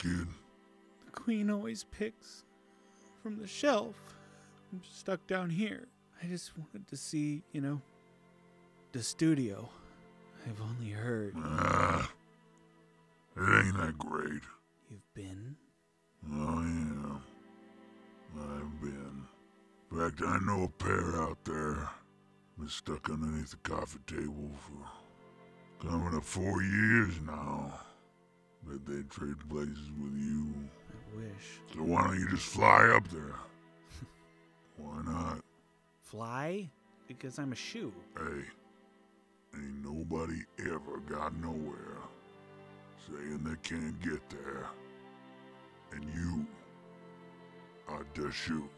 kid? The queen always picks from the shelf. I'm stuck down here. I just wanted to see, you know, the studio. I've only heard. It ain't that great. You've been? Oh, yeah. I've been. In fact, I know a pair out there. Been stuck underneath the coffee table for coming up 4 years now. Bet they'd trade places with you. I wish. So why don't you just fly up there? Why not? Fly? Because I'm a shoe. Hey, ain't nobody ever got nowhere saying they can't get there. And you are the shoe.